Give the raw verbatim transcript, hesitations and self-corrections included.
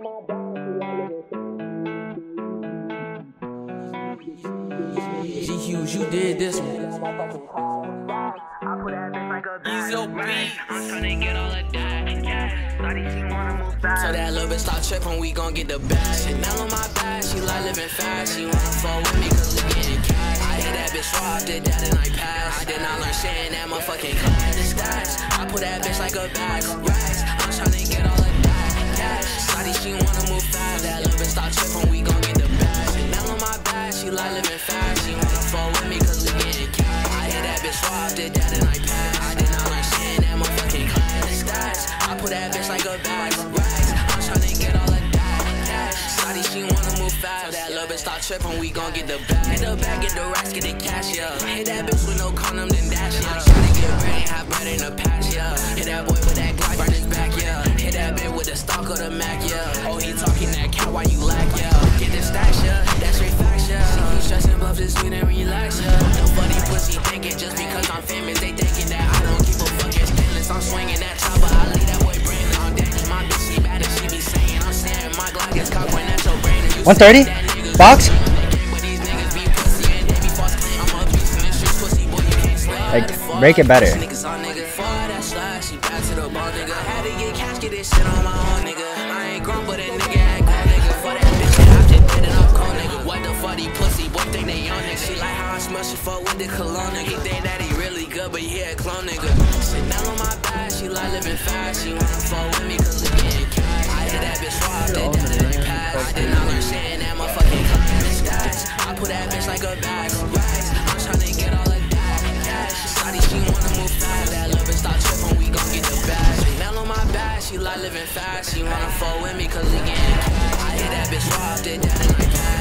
G Hughes, you did this one. Ezo beats. I'm trying to get all of that. So that little bitch stop tripping, we gon' get the bag. Chanel on my back, she like living fast. She wanna fall with me cause we getting cash. I hit that bitch raw, I did that and I passed. I did not learn shit in that motherfucking class. It's stacks, I put that bitch like a bag. Racks, I'm trying to get all of that cash. Shawty, she wanna move fast. That little bitch stop tripping, we gon' get the bag. Chanel on my back, she like living fast. She wanna fall with me cause we getting cash. I hit that bitch raw, I did that and I passed. I did not learn shit in that motherfucking class. It's stacks, I put that bitch like a bag. Racks, I'm tryna get all of that cash. Shawty, she wanna move fast. So that little bitch stop trippin', we gon' get the bag. Hit the bag, get the racks, get the cash, yeah. Hit that bitch with no condom, then dash, yeah. I'm tryna get ready, have bread in the patch, yeah. Hit that boy with that Glock, burn his back, yeah. Hit that bitch with the stock or the Mac, yeah. Oh, he talking that cat, why you lack, yeah. Get the stash, yeah, that's straight facts, yeah. See you stressin' bluff, just sweet and relax, yeah. Nobody pussy thinkin' just because I'm famous, they thinkin' that I don't give a fuck, it's endless. I'm swingin' that top, but I leave that boy brain on deck. My bitch, she bad and she be saying I'm staring, my Glock is cocked when that's your brain. one thirty? Box? Like, make it better. I put that bitch like a bag of racks. I'm tryna get all of that cash. Shawty, she wanna move fast. That love and stop trippin', we gon' get the bag. Chanel on my back, she like living fast. She wanna fall with me cause we getting cash. I hit that bitch raw, did that in my bag.